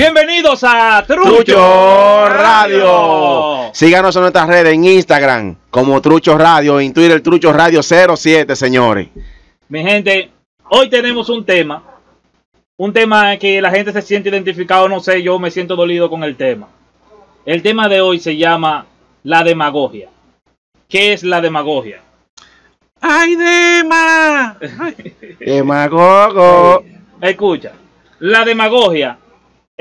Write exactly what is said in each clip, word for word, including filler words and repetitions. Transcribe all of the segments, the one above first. Bienvenidos a Trucho, Trucho Radio. Síganos en nuestras redes, en Instagram como Trucho Radio, en Twitter Trucho Radio cero siete, señores. Mi gente, hoy tenemos un tema, un tema que la gente se siente identificado, no sé, yo me siento dolido con el tema. El tema de hoy se llama la demagogia. ¿Qué es la demagogia? ¡Ay, Dema! ¡Demagogo! Escucha, la demagogia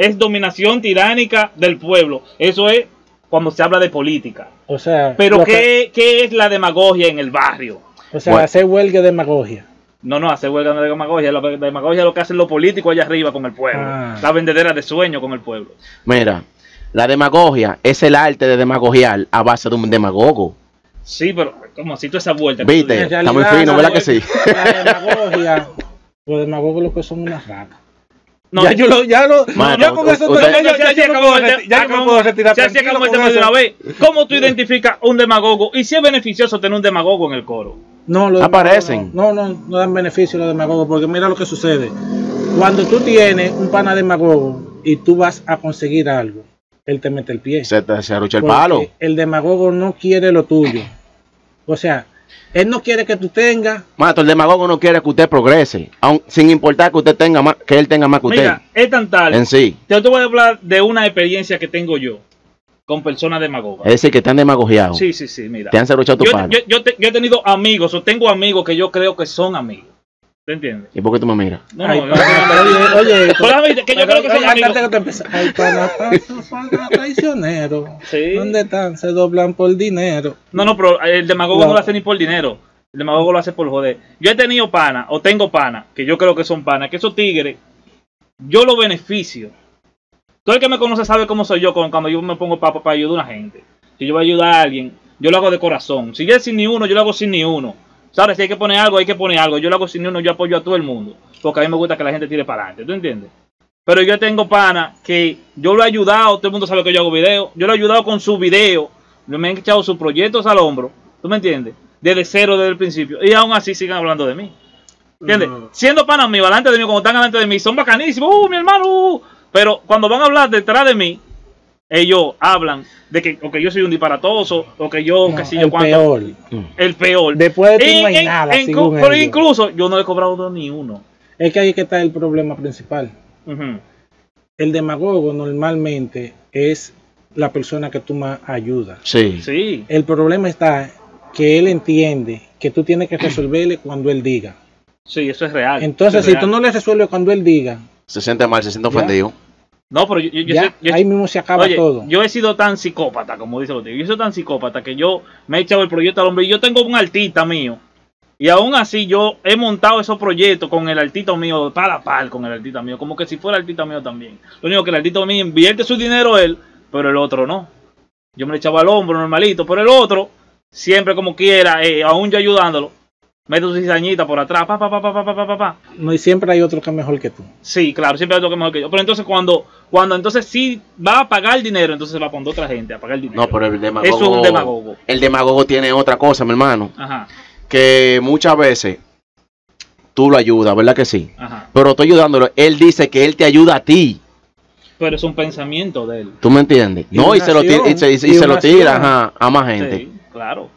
es dominación tiránica del pueblo. Eso es cuando se habla de política. O sea, pero ¿qué, que... ¿qué es la demagogia en el barrio? O sea, bueno, hacer huelga de demagogia. No, no, hacer huelga de demagogia. La demagogia es lo que hacen los políticos allá arriba con el pueblo. Ah. La vendedera de sueños con el pueblo. Mira, la demagogia es el arte de demagogiar a base de un demagogo. Sí, pero como así toda esa vuelta. Viste, está muy fino, ¿verdad que sí? La demagogia, los demagogos lo que son unas ratas. No, ya yo lo, ya lo, ya con eso ya no puedo retirar. Ya se acabó el tema de una vez. ¿Cómo tú identificas un demagogo? ¿Y si es beneficioso tener un demagogo en el coro? No, los aparecen. No, no, no dan beneficio los demagogos, porque mira lo que sucede. Cuando tú tienes un pana demagogo y tú vas a conseguir algo, él te mete el pie. Se te arrucha el palo. El demagogo no quiere lo tuyo. O sea, él no quiere que tú tengas. Mato, el demagogo no quiere que usted progrese, aun, sin importar que usted tenga más, que él tenga más que usted. Mira, es tan tal. En sí. Yo te voy a hablar de una experiencia que tengo yo con personas demagogas. Es decir, que están demagogiados. Sí, sí, sí, mira. Te han cerruchado tu yo, palo. Yo, yo, te, yo he tenido amigos, o tengo amigos que yo creo que son amigos. ¿Te entiendes? ¿Y por qué tú me miras? No, no, no. Oye, oye, que yo creo que son amigos. Ay, para tanto son traicioneros. Sí. ¿Dónde están? Se doblan por dinero. No, no, pero el demagogo no lo hace ni por dinero. El demagogo lo hace por joder. Yo he tenido pana, o tengo pana, que yo creo que son pana, que esos tigres, yo los beneficio. Todo el que me conoce sabe cómo soy yo cuando yo me pongo para pa ayudar a una gente. Si yo voy a ayudar a alguien, yo lo hago de corazón. Si yo es sin ni uno, yo lo hago sin ni uno. ¿Sabes? Si hay que poner algo, hay que poner algo. Yo lo hago sin uno, yo apoyo a todo el mundo. Porque a mí me gusta que la gente tire para adelante. ¿Tú entiendes? Pero yo tengo pana que yo lo he ayudado. Todo el mundo sabe que yo hago video. Yo lo he ayudado con su video. Me han echado sus proyectos al hombro. ¿Tú me entiendes? Desde cero, desde el principio. Y aún así siguen hablando de mí. ¿Entiendes? Uh-huh. Siendo pana mío, delante de mí, como están delante de mí, son bacanísimos. ¡Uh, mi hermano! Uh. Pero cuando van a hablar detrás de mí, ellos hablan de que o que yo soy un disparatoso, o que yo, no, que si yo cuánto. Peor. El peor. Después de ti en, no hay en, nada. En, según pero ellos. Incluso yo no he cobrado ni uno. Es que ahí que está el problema principal. Uh-huh. El demagogo normalmente es la persona que tú más ayudas. Sí. Sí. El problema está que él entiende que tú tienes que resolverle cuando él diga. Sí, eso es real. Entonces, es si real. Tú no le resuelves cuando él diga, se siente mal, se siente ofendido. No, pero yo, yo, ya, yo, yo ahí mismo se acaba oye, todo. Yo he sido tan psicópata, como dicen los tíos. Yo he sido tan psicópata que yo me he echado el proyecto al hombre. Y yo tengo un artista mío. Y aún así yo he montado esos proyectos con el artista mío, par a par con el artista mío. Como que si fuera el artista mío también. Lo único que el artista mío invierte su dinero él, pero el otro no. Yo me lo echaba al hombro normalito, pero el otro, siempre como quiera, eh, aún yo ayudándolo, mete su cizañita por atrás, pa, pa, pa, pa, pa, pa, pa. No, y siempre hay otro que es mejor que tú. Sí, claro, siempre hay otro que es mejor que yo. Pero entonces cuando, cuando entonces sí va a pagar el dinero, entonces va a poner otra gente a pagar el dinero. No, pero el demagogo... Eso es un demagogo. El demagogo tiene otra cosa, mi hermano. Ajá. Que muchas veces tú lo ayudas, ¿verdad que sí? Ajá. Pero tú ayudándolo, él dice que él te ayuda a ti. Pero es un pensamiento de él. ¿Tú me entiendes? Y no, y se, lo tira, y se, y y se lo tira ajá, a más gente. Sí, claro.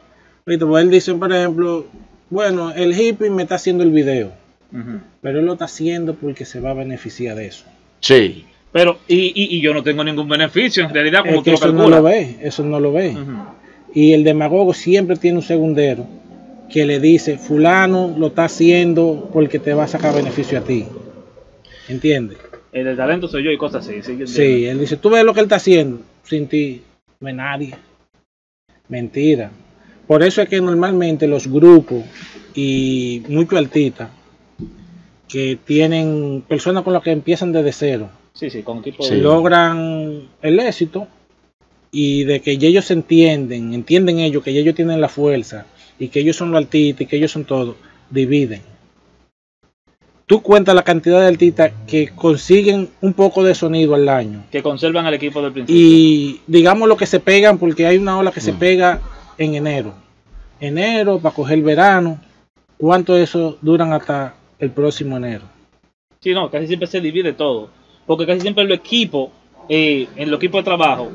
Pero él dice, por ejemplo... Bueno, el hippie me está haciendo el video, uh-huh. Pero él lo está haciendo porque se va a beneficiar de eso. Sí. Pero, y, y, y yo no tengo ningún beneficio, en realidad, como es que tú eso lo calculas. No lo ve, eso no lo ve. Uh-huh. Y el demagogo siempre tiene un segundero que le dice, fulano lo está haciendo porque te va a sacar beneficio a ti. ¿Entiendes? El del talento soy yo y cosas así. Sí, sí, él dice, tú ves lo que él está haciendo, sin ti no hay nadie. Mentira. Por eso es que normalmente los grupos y muchos artistas que tienen personas con las que empiezan desde cero, sí, sí, con tipo de... logran el éxito y de que ellos se entienden, entienden ellos que ellos tienen la fuerza y que ellos son los artistas y que ellos son todo, dividen. Tú cuentas la cantidad de artistas que consiguen un poco de sonido al año. Que conservan al equipo del principio. Y digamos lo que se pegan, porque hay una ola que mm. se pega... en enero, enero para coger el verano, ¿cuánto de eso duran hasta el próximo enero? Sí, no, casi siempre se divide todo. porque casi siempre en los equipos, eh, en los equipos de trabajo,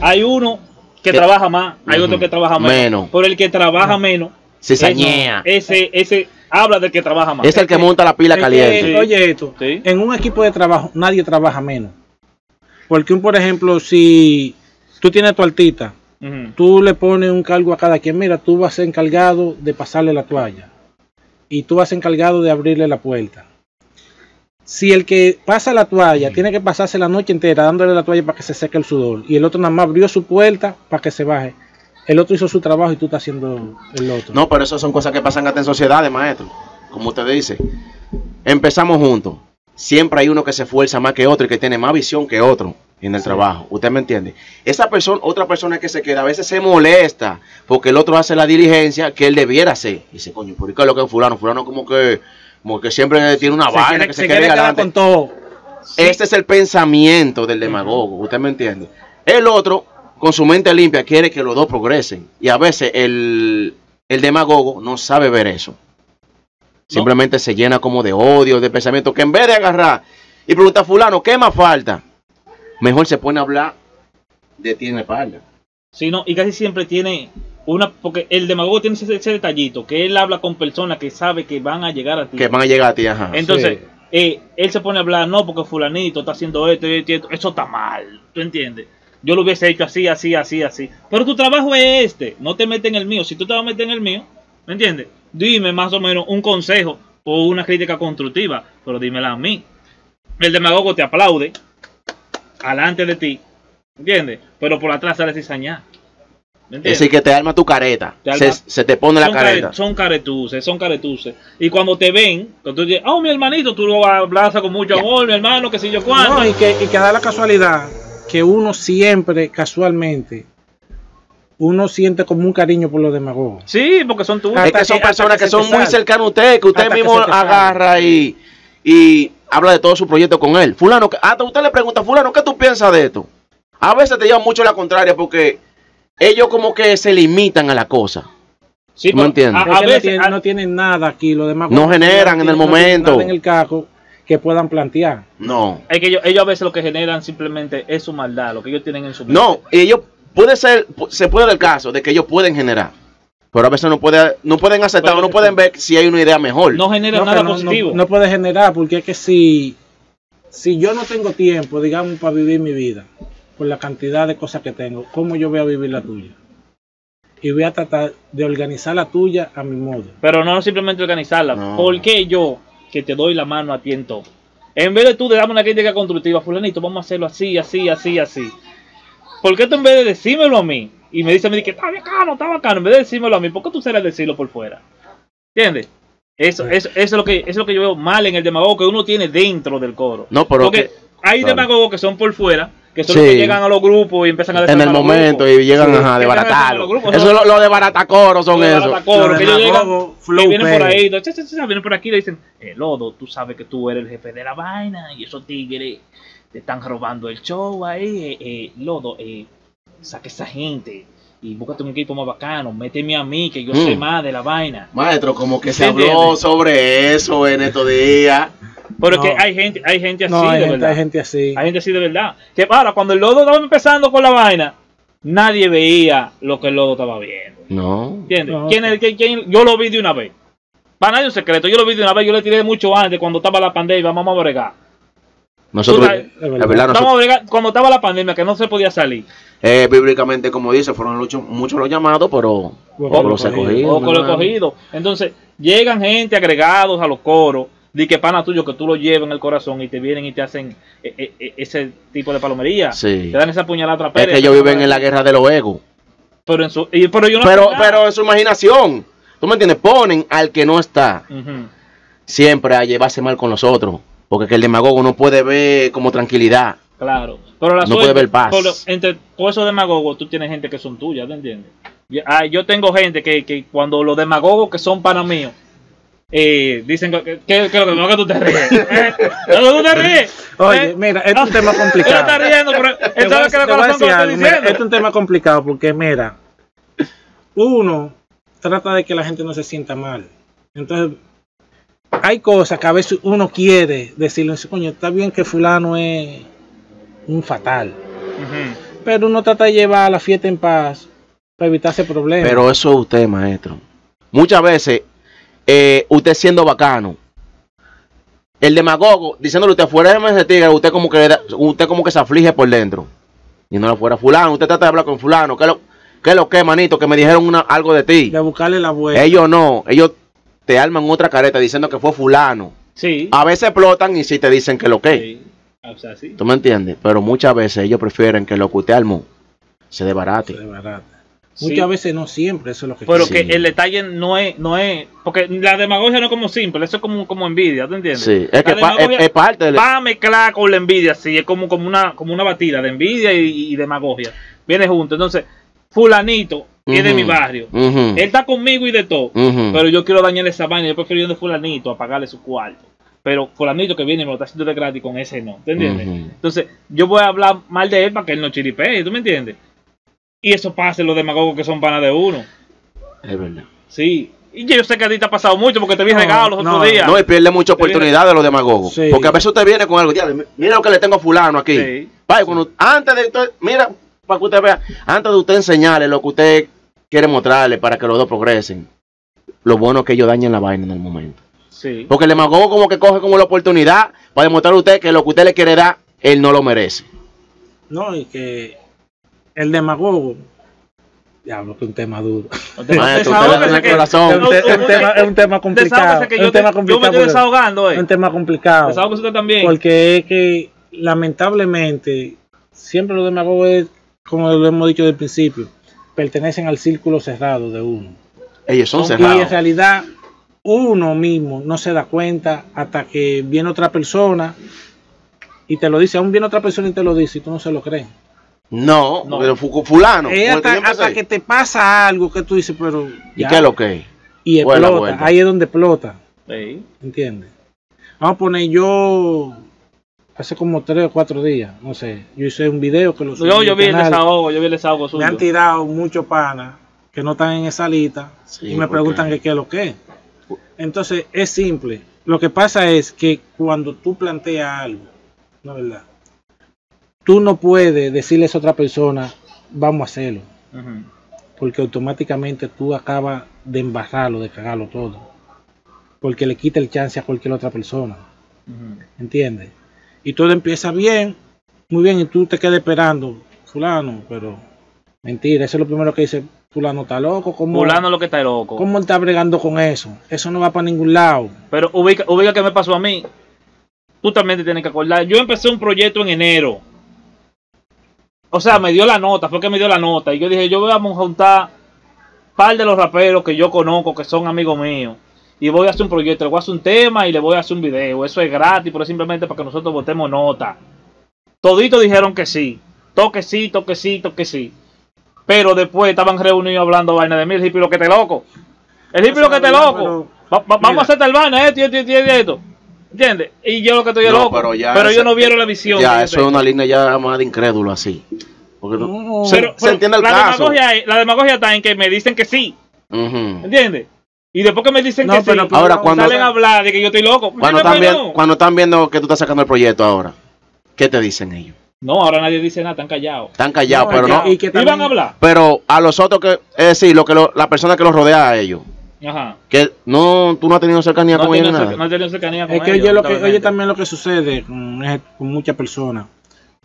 hay uno que eh, trabaja más, hay uh-huh. otro que trabaja menos. menos. Por el que trabaja uh-huh. menos, se sañea. Ese, ese habla del que trabaja más. Es el que eh, monta la pila eh, caliente. Eh, sí. Oye, esto, sí. en un equipo de trabajo nadie trabaja menos. Porque, un, por ejemplo, si tú tienes tu altita, uh-huh. tú le pones un cargo a cada quien. Mira, tú vas encargado de pasarle la toalla y tú vas encargado de abrirle la puerta. Si el que pasa la toalla uh-huh. tiene que pasarse la noche entera dándole la toalla para que se seque el sudor, y el otro nada más abrió su puerta para que se baje, el otro hizo su trabajo y tú estás haciendo el otro. No, pero eso son cosas que pasan hasta en sociedades, maestro. Como usted dice, empezamos juntos. Siempre hay uno que se esfuerza más que otro y que tiene más visión que otro en el sí. trabajo. ¿Usted me entiende? Esa persona, otra persona que se queda, a veces se molesta porque el otro hace la diligencia que él debiera hacer. Y dice, coño, ¿por qué es lo que es fulano? Fulano como que, como que siempre tiene una se vaina quiere, que se, se queda adelante. Con todo. Sí. Este es el pensamiento del demagogo. ¿Usted me entiende? El otro, con su mente limpia, quiere que los dos progresen. Y a veces el, el demagogo no sabe ver eso. Simplemente no. se llena como de odio, de pensamiento, que en vez de agarrar y preguntar a fulano, ¿qué más falta? Mejor se pone a hablar de ti en la espalda. Sí, no, y casi siempre tiene una, porque el demagogo tiene ese, ese detallito, que él habla con personas que sabe que van a llegar a ti. Que van a llegar a ti, ajá. Entonces, sí. eh, él se pone a hablar, no, porque fulanito está haciendo esto, esto, esto, eso está mal, ¿tú entiendes? Yo lo hubiese hecho así, así, así, así. Pero tu trabajo es este, no te metes en el mío. Si tú te vas a meter en el mío, ¿me entiendes? Dime más o menos un consejo o una crítica constructiva, pero dímela a mí. El demagogo te aplaude alante de ti, ¿entiendes? Pero por atrás sale cizañar. Es decir, que te arma tu careta, te arma, se, se te pone la careta. Care, son caretuces, son caretuces. Y cuando te ven, cuando tú dices, oh, mi hermanito, tú lo abrazas con mucho amor, mi hermano, que sé yo cuánto. No, y que, y que da la casualidad que uno siempre, casualmente, uno siente como un cariño por los demagogos. Sí, porque son tuyos. Es que son personas que son muy cercanas a usted, que usted mismo agarra y, y habla de todo su proyecto con él. Fulano, hasta usted le pregunta, fulano, ¿qué tú piensas de esto? A veces te llevan mucho la contraria porque ellos como que se limitan a la cosa. Sí, ¿me entiendes? A veces no tienen nada aquí los demagogos. No generan en el momento en el caco que puedan plantear. No. Es que ellos, ellos a veces lo que generan simplemente es su maldad, lo que ellos tienen en su mente. No, ellos... Puede ser, se puede dar el caso de que ellos pueden generar, pero a veces no, puede, no pueden aceptar o no pueden ver si hay una idea mejor. No genera no, nada no, positivo. No, no puede generar, porque es que si, si yo no tengo tiempo, digamos, para vivir mi vida, por la cantidad de cosas que tengo, ¿cómo yo voy a vivir la tuya? Y voy a tratar de organizar la tuya a mi modo. Pero no simplemente organizarla. No. ¿Por qué yo, que te doy la mano a ti en todo? En vez de tú de darme una crítica constructiva, fulanito, vamos a hacerlo así, así, así, así. ¿Por qué tú en vez de decírmelo a mí y me dice a mí que está bacano, está bacano, en vez de decírmelo a mí, ¿por qué tú sales a decirlo por fuera? ¿Entiendes? Eso, sí. eso, eso, es lo que, eso es lo que yo veo mal en el demagogo, que uno tiene dentro del coro. No, pero porque que, hay claro. demagogos que son por fuera, que son sí. los que llegan a los grupos y empiezan a decir. En el momento grupos, y llegan sí, a desbaratar. Eso los lo de baratacoros son de esos. Baratacoros, los que ellos llegan, que vienen por ahí, ch, ch, ch, ch, vienen por aquí y le dicen, el lodo, tú sabes que tú eres el jefe de la vaina y esos tigres te están robando el show ahí, eh, eh, Lodo, eh, saque esa gente y búscate un equipo más bacano, méteme a mí que yo mm. sé más de la vaina. Maestro, como que se habló sobre eso en estos días. Pero no. es que hay gente, hay gente así, no, hay de gente, verdad. Hay gente así. Hay gente así de verdad. Que ahora, cuando el Lodo estaba empezando con la vaina, nadie veía lo que el Lodo estaba viendo. No. ¿Entiendes? No. ¿Quién es, quién, quién? Yo lo vi de una vez. Para nadie un secreto, yo lo vi de una vez, yo le tiré mucho antes cuando estaba la pandemia, vamos a bregar. Nosotros, la verdad, la verdad, nosotros, cuando estaba la pandemia, que no se podía salir. Eh, bíblicamente, como dice, fueron muchos, muchos los llamados, pero poco los acogidos. Entonces, llegan gente agregados a los coros, de que pana tuyo, que tú lo llevas en el corazón y te vienen y te hacen eh, eh, ese tipo de palomería. Sí. Te dan esa puñalada trapera. Es que ellos viven en la guerra de los egos. Pero en su, y, pero yo no pero, pero en su imaginación, ¿tú me entiendes? Ponen al que no está uh-huh. siempre a llevarse mal con nosotros. Porque que el demagogo no puede ver como tranquilidad. Claro. Pero la no suerte, puede ver paz. Pero entre todos esos demagogos, tú tienes gente que son tuyas, ¿te entiendes? Yo, ah, yo tengo gente que, que cuando los demagogos que son pana mío, eh, dicen que, que, que lo demagogos tú te ríes. ¿Eh? ¿Lo tú te ríes? Oye, ¿eh? Mira, es un tema complicado. Está riendo, pero sabes que lo corazón lo está diciendo. Es un tema complicado porque, mira, uno trata de que la gente no se sienta mal. Entonces, hay cosas que a veces uno quiere decirle, coño, está bien que fulano es un fatal, uh-huh, pero uno trata de llevar a la fiesta en paz para evitarse problemas. Pero eso es usted, maestro. Muchas veces, eh, usted siendo bacano, el demagogo, diciéndole usted fuera de ese tigre, usted como que da, usted como que se aflige por dentro. Y no lo fuera fulano, usted trata de hablar con fulano, ¿qué lo, qué lo que, manito? Que me dijeron una, algo de ti. De buscarle la vuelta. Ellos no, ellos te arman otra careta diciendo que fue fulano. Sí. A veces explotan y sí te dicen que lo que. Sí. O sea, sí. ¿Tú me entiendes? Pero muchas veces ellos prefieren que lo que usted armó se desbarate. Se desbarate. Sí. Muchas veces no siempre, eso es lo que... Pero sí, que el detalle no es, no es... Porque la demagogia no es como simple, eso es como, como envidia, ¿tú entiendes? Sí, es que pa, es, es parte de... Va a mezclar con la envidia, sí, es como, como, una, como una batida de envidia y, y demagogia. Viene junto, entonces, fulanito, uh-huh, es de mi barrio, uh-huh, él está conmigo y de todo, uh-huh, pero yo quiero dañarle esa vaina, yo prefiero ir de fulanito a pagarle su cuarto. Pero fulanito que viene me lo está haciendo de gratis con ese no, ¿tú entiendes? Uh-huh. Entonces, yo voy a hablar mal de él para que él no chiripee, ¿tú me entiendes? Y eso pasa en los demagogos que son panas de uno. Es verdad. Sí. Y yo sé que a ti te ha pasado mucho porque te vi no, regado los no, otros días. No, y pierde mucha oportunidad de los demagogos. Sí. Porque a veces usted viene con algo. Mira lo que le tengo a fulano aquí. Sí. Vaya, cuando, antes de usted, mira, para que usted vea, antes de usted enseñarle lo que usted quiere mostrarle para que los dos progresen, lo bueno es que ellos dañen la vaina en el momento. Sí. Porque el demagogo como que coge como la oportunidad para demostrarle a usted que lo que usted le quiere dar, él no lo merece. No, y que... El demagogo, diablo, que un tema duro. Es un tema complicado. Que yo, un te, tema complicado yo me estoy desahogando. Es un tema complicado. Desahogos usted también. Porque es que, lamentablemente, siempre los demagogos, como lo hemos dicho desde el principio, pertenecen al círculo cerrado de uno. Ellos son cerrados. Y en realidad, uno mismo no se da cuenta hasta que viene otra persona y te lo dice. Aún viene otra persona y te lo dice y tú no se lo crees. No, no, pero fulano. Es hasta, hasta que te pasa algo que tú dices, pero... Ya. ¿Y qué es lo que es? Y explota, ahí es donde explota. Sí. ¿Entiendes? Vamos a poner yo, hace como tres o cuatro días, no sé, yo hice un video que lo subí. Yo, yo vi el desahogo, yo vi el desahogo suyo. Me han tirado muchos panas que no están en esa lista, sí, y me preguntan qué es lo que es. Entonces, es simple. Lo que pasa es que cuando tú planteas algo, ¿no es verdad? Tú no puedes decirles a otra persona, vamos a hacerlo. Uh-huh. Porque automáticamente tú acabas de embarrarlo, de cagarlo todo. Porque le quita el chance a cualquier otra persona. Uh-huh. ¿Entiendes? Y todo empieza bien, muy bien, y tú te quedas esperando, fulano, pero mentira, eso es lo primero que dice, fulano está loco. ¿Cómo, fulano lo que está loco. ¿Cómo él está bregando con eso? Eso no va para ningún lado. Pero ubica, ubica que me pasó a mí. Tú también te tienes que acordar. Yo empecé un proyecto en enero. O sea, me dio la nota, fue que me dio la nota. Y yo dije, yo voy a juntar un par de los raperos que yo conozco, que son amigos míos. Y voy a hacer un proyecto, le voy a hacer un tema y le voy a hacer un video. Eso es gratis, pero simplemente para que nosotros votemos nota. Toditos dijeron que sí. Toque sí, toque sí, toque sí. Pero después estaban reunidos hablando vaina de mí. El hippie lo que te loco. El hippie lo que te loco. Va, va, vamos a hacer tal vaina, esto, esto, esto, esto. ¿Entiendes? Y yo lo que estoy no, loco, pero, ya pero esa, ellos no vieron la visión. Ya, eso es una línea ya más de incrédulo así. Porque no, se, pero, se entiende el la caso. Demagogia, la demagogia está en que me dicen que sí. Uh-huh. ¿Entiendes? Y después que me dicen no, que pero, sí, ahora, cuando, salen a hablar de que yo estoy loco. Cuando están, viendo, cuando están viendo que tú estás sacando el proyecto ahora, ¿qué te dicen ellos? No, ahora nadie dice nada, están callados. Están callados, no, pero no. ¿Y qué van a hablar? Pero a los otros, que es decir, lo que lo, la persona que los rodea a ellos. Ajá. Que no, tú no has tenido cercanía no con ellos. No has tenido cercanía con ellos. Es que ellos, oye, lo que, oye, también lo que sucede con, con muchas personas.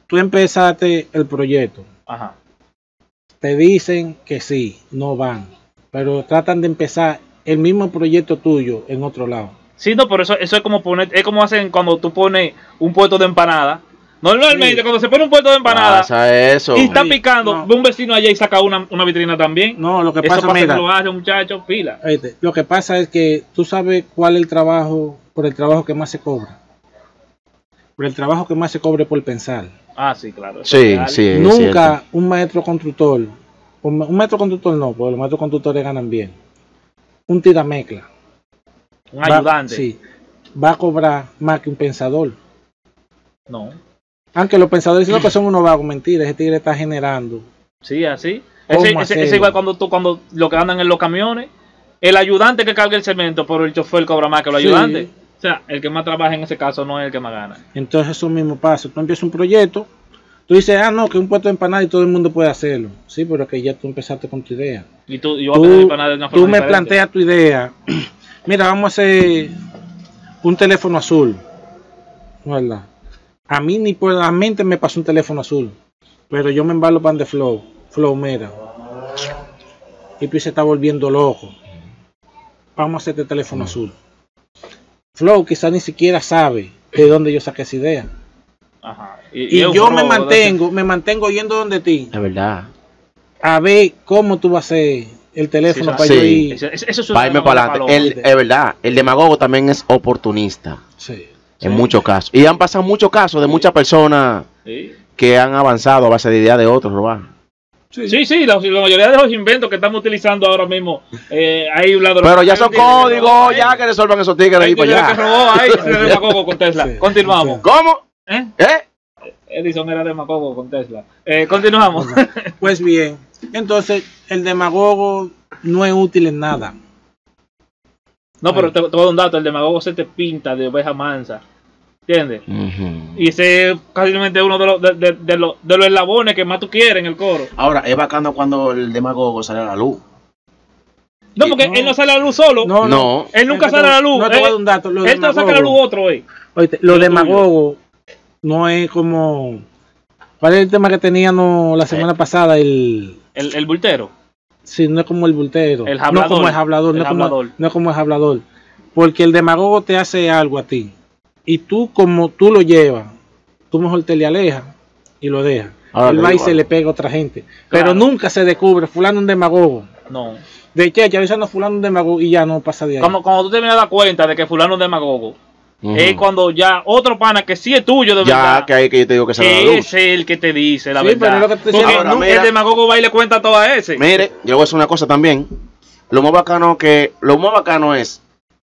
Tú empezaste el proyecto. Ajá. Te dicen que sí, no van. Pero tratan de empezar el mismo proyecto tuyo en otro lado. Sí, no, pero eso, eso es como poner, es como hacen cuando tú pones un puesto de empanada. Normalmente, sí, cuando se pone un puerto de empanada pasa eso, y está picando, no, ve un vecino allá y saca una, una vitrina también. No, lo que pasa, eso pasa mira, que lo hace, muchachos, pila. Oíste, lo que pasa es que tú sabes cuál es el trabajo, por el trabajo que más se cobra. Por el trabajo que más se cobre por pensar. Ah, sí, claro. Sí, sí, nunca un maestro constructor, un maestro constructor no, porque los maestros constructores ganan bien. Un tiramezcla. Un va, ayudante. Sí, va a cobrar más que un pensador. No. Aunque los pensadores dicen que son unos vagos, mentira, ese tigre está generando. Sí, así. Es igual cuando, tú, cuando lo que andan en los camiones, el ayudante que carga el cemento, pero el chofer cobra más que el sí. ayudante. O sea, el que más trabaja en ese caso no es el que más gana. Entonces eso mismo pasa. Tú empiezas un proyecto, tú dices, ah, no, que un puesto de empanada y todo el mundo puede hacerlo. Sí, pero que ya tú empezaste con tu idea. Y tú, yo tú, de una forma tú me diferente. Planteas tu idea. Mira, vamos a hacer un teléfono azul. ¿Verdad? A mí ni por la mente me pasó un teléfono azul. Pero yo me embalo pan de flow. Flow, mira. Y tú se está volviendo loco. Vamos a hacer este teléfono azul. Flow quizás ni siquiera sabe de dónde yo saqué esa idea. Ajá. Y, y, y yo me mantengo, me mantengo yendo donde ti. La verdad. A ver cómo tú vas a hacer el teléfono sí, para sí. yo ir. Eso, eso, eso para irme para adelante. Es verdad, el demagogo también es oportunista. Sí. En sí. muchos casos. Y han pasado muchos casos de sí. muchas personas sí. que han avanzado a base de ideas de otros, robar. Sí, sí, sí la, la mayoría de los inventos que estamos utilizando ahora mismo, eh, hay un lado pero ya son códigos, ya que resuelvan esos tigres ahí para allá. Que robó, ahí se demagogo con Tesla. Sí. Continuamos. Sí. ¿Cómo? ¿Eh? ¿Eh? Edison era demagogo con Tesla. Eh, continuamos. Pues bien, entonces el demagogo no es útil en nada. No, pero te, te voy a dar un dato, el demagogo se te pinta de oveja mansa. ¿Entiendes? Uh-huh. Y ese es casualmente uno de los, de, de, de, los, de los eslabones que más tú quieres en el coro. Ahora, es bacano cuando el demagogo sale a la luz. No, porque no. él no sale a la luz solo. No, no. Él nunca sale a la luz. No te voy a dar un dato. Él demagogo, no saca a la luz otro, eh. Oíste, los demagogos no es como... ¿Cuál es el tema que teníamos la semana eh, pasada? El... el... El bultero. Sí, no es como el bultero. El hablador. No como el hablador. El no, hablador. Como, no como el hablador. Porque el demagogo te hace algo a ti. Y tú, como tú lo llevas, tú mejor te le alejas y lo dejas. Ah, él va y se le pega a otra gente. Claro. Pero nunca se descubre, fulano un demagogo. No. De que ya avisando fulano un demagogo y ya no pasa de ahí. Como, cuando tú te vienes a dar cuenta de que fulano un demagogo, uh-huh. es cuando ya otro pana que sí es tuyo de verdad. Ya, que hay que yo te digo que se la luz. Es el que te dice la sí, verdad. Pero es lo que te dice. Ahora, nunca mira, el demagogo va y le cuenta todo a ese. Mire, yo voy a hacer una cosa también. Lo más bacano, que, lo más bacano es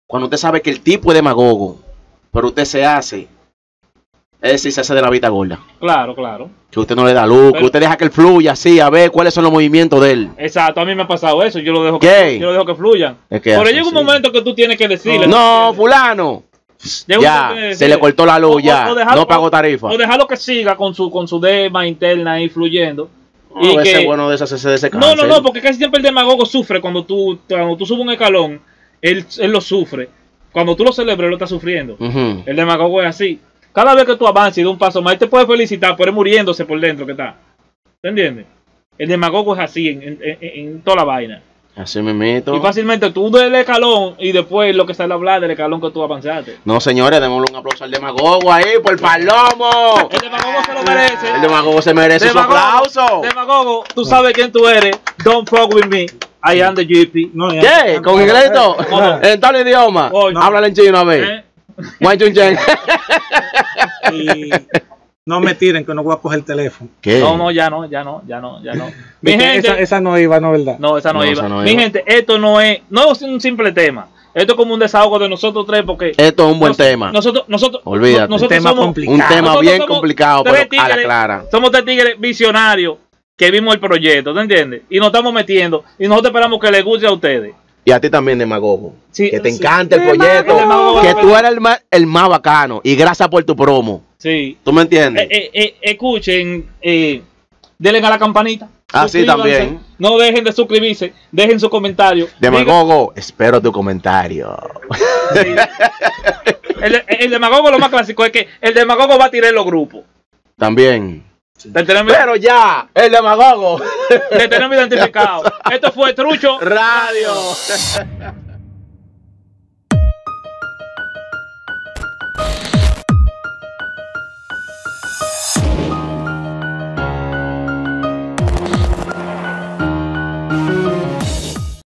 cuando usted sabe que el tipo es demagogo. Pero usted se hace, es decir, se hace de la vista gorda. Claro, claro. Que usted no le da luz, pero, que usted deja que él fluya así, a ver cuáles son los movimientos de él. Exacto, a mí me ha pasado eso, yo lo dejo, que, yo lo dejo que fluya. Es que pero hace, llega un sí. momento que tú tienes que decirle. No, no fulano, llega ya, decirle, se le cortó la luz, o, ya, o dejarlo, no pagó tarifa. O, o dejarlo que siga con su, con su dema interna ahí fluyendo. No, y a veces que, bueno deshacerse de ese cáncer. No, no, no, porque casi siempre el demagogo sufre cuando tú, cuando tú subes un escalón, él, él lo sufre. Cuando tú lo celebres, lo estás sufriendo. Uh-huh. El demagogo es así. Cada vez que tú avances y de un paso más, él te puede felicitar, pero es muriéndose por dentro que está. ¿Te entiendes? El demagogo es así en, en, en toda la vaina. Así me meto. Y fácilmente tú del escalón y después lo que sale a hablar del escalón que tú avanzaste. No, señores, démosle un aplauso al demagogo ahí por el palomo. El demagogo se lo merece. El demagogo se merece demagogo, su aplauso. Demagogo, tú sabes quién tú eres. Don't fuck with me. I am the G P. No, yeah, yeah, yeah, con inglés no, no, en tal idioma. Oh, no. Háblale en chino a ver. Y no me tiren que no voy a coger el teléfono. ¿Qué? No, no, ya no, ya no, ya no, ya no. Mi gente, esa, esa no iba, no verdad. No, esa no, no iba. Esa no Mi iba. Gente, esto no es, no es un simple tema. Esto es como un desahogo de nosotros tres porque esto es un buen nos, tema. Nosotros, nosotros, olvídate. Nosotros tema somos, complicado. Un tema nosotros bien complicado, pero tigres, a la clara. Somos tres tigres visionarios. Que vimos el proyecto, ¿te entiendes? Y nos estamos metiendo. Y nosotros esperamos que les guste a ustedes. Y a ti también, demagogo. Sí, que te sí. encanta el proyecto. Demagogo, que tú eres el más, el más bacano. Y gracias por tu promo. Sí. ¿Tú me entiendes? Eh, eh, escuchen, eh, denle a la campanita. Así también. No dejen de suscribirse. Dejen su comentario. Demagogo, diga... espero tu comentario. Sí. el, el demagogo lo más clásico es que el demagogo va a tirar los grupos. También. Sí. Pero ya, el demagogo. Te tenemos identificado. Esto fue Trucho Radio.